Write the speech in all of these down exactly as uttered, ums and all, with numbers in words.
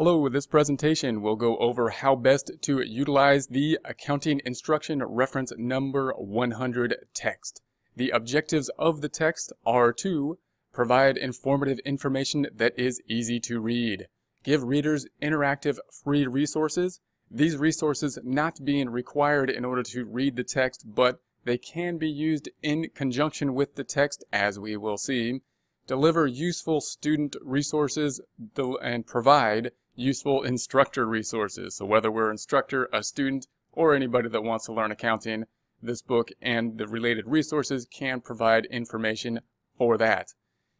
Hello, this presentation will go over how best to utilize the Accounting Instruction Reference Number one hundred text. The objectives of the text are to provide informative information that is easy to read, give readers interactive free resources, these resources not being required in order to read the text, but they can be used in conjunction with the text, as we will see, deliver useful student resources, and provide useful instructor resources. So whether we're an instructor, a student, or anybody that wants to learn accounting, this book and the related resources can provide information for that.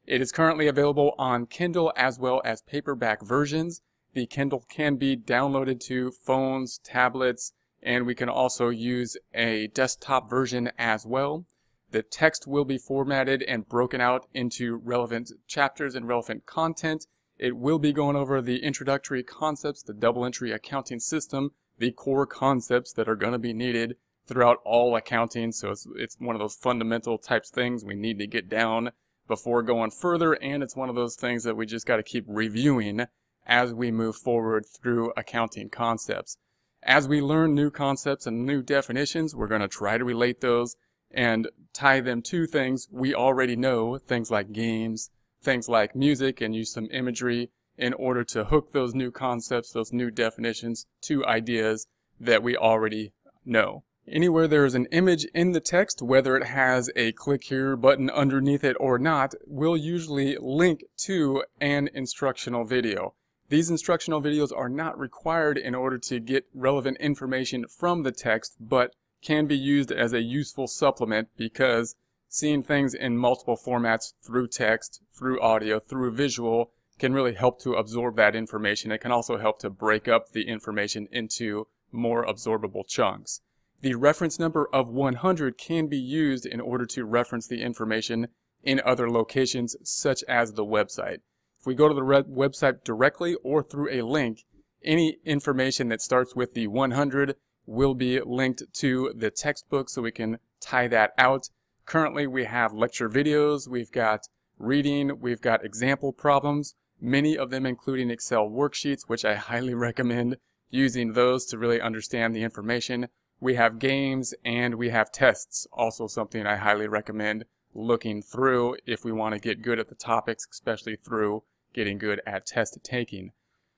It is currently available on Kindle as well as paperback versions. The Kindle can be downloaded to phones, tablets, and we can also use a desktop version as well. The text will be formatted and broken out into relevant chapters and relevant content. It will be going over the introductory concepts, the double entry accounting system, the core concepts that are going to be needed throughout all accounting. So it's, it's one of those fundamental types things we need to get down before going further. And it's one of those things that we just got to keep reviewing as we move forward through accounting concepts. As we learn new concepts and new definitions, we're going to try to relate those and tie them to things we already know, things like games, things like music, and use some imagery in order to hook those new concepts, those new definitions to ideas that we already know. Anywhere there is an image in the text, whether it has a click here button underneath it or not, will usually link to an instructional video. These instructional videos are not required in order to get relevant information from the text, but can be used as a useful supplement, because seeing things in multiple formats, through text, through audio, through visual, can really help to absorb that information. It can also help to break up the information into more absorbable chunks. The reference number of one hundred can be used in order to reference the information in other locations, such as the website. If we go to the website directly or through a link, any information that starts with the one hundred will be linked to the textbook, so we can tie that out. Currently, we have lecture videos, we've got reading, we've got example problems, many of them including Excel worksheets, which I highly recommend using those to really understand the information. We have games and we have tests, also something I highly recommend looking through if we want to get good at the topics, especially through getting good at test taking.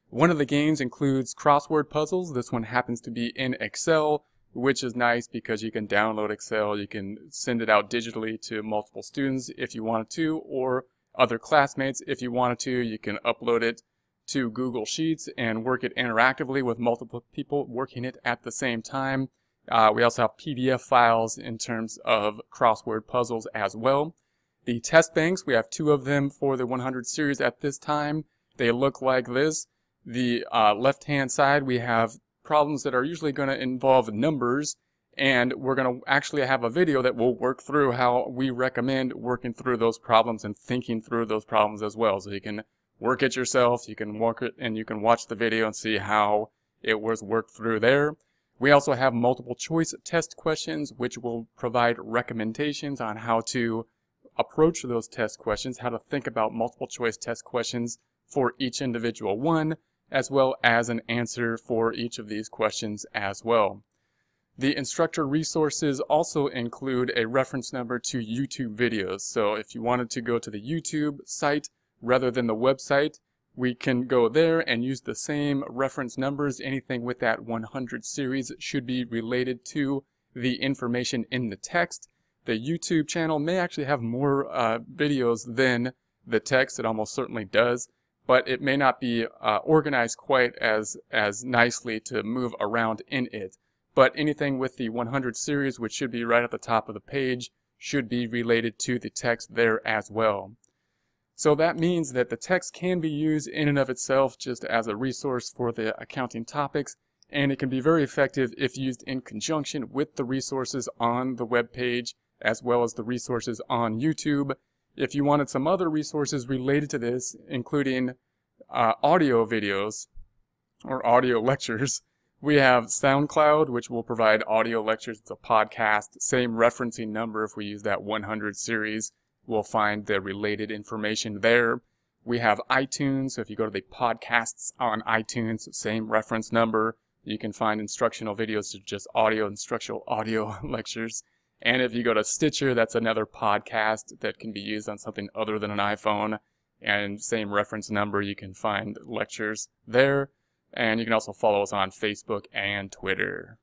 One of the games includes crossword puzzles. This one happens to be in Excel, which is nice because you can download Excel, you can send it out digitally to multiple students if you wanted to, or other classmates if you wanted to. You can upload it to Google Sheets and work it interactively with multiple people working it at the same time. Uh, we also have P D F files in terms of crossword puzzles as well. The test banks, we have two of them for the one hundred series at this time. They look like this. The uh, left-hand side, we have problems that are usually going to involve numbers, and we're going to actually have a video that will work through how we recommend working through those problems and thinking through those problems as well. So you can work it yourself, you can work it, and you can watch the video and see how it was worked through there. We also have multiple choice test questions, which will provide recommendations on how to approach those test questions, how to think about multiple choice test questions for each individual one, as well as an answer for each of these questions as well. The instructor resources also include a reference number to YouTube videos. So if you wanted to go to the YouTube site rather than the website, we can go there and use the same reference numbers. Anything with that one hundred series should be related to the information in the text. The YouTube channel may actually have more uh, videos than the text. It almost certainly does. But it may not be uh, organized quite as, as nicely to move around in it. But anything with the one hundred series, which should be right at the top of the page, should be related to the text there as well. So that means that the text can be used in and of itself just as a resource for the accounting topics, and it can be very effective if used in conjunction with the resources on the web page as well as the resources on YouTube. If you wanted some other resources related to this, including uh, audio videos or audio lectures, we have SoundCloud, which will provide audio lectures. It's a podcast, same referencing number. If we use that one hundred series, we'll find the related information there. We have iTunes, so if you go to the podcasts on iTunes, same reference number. You can find instructional videos to just audio, instructional audio lectures. And if you go to Stitcher, that's another podcast that can be used on something other than an iPhone. And same reference number, you can find lectures there. And you can also follow us on Facebook and Twitter.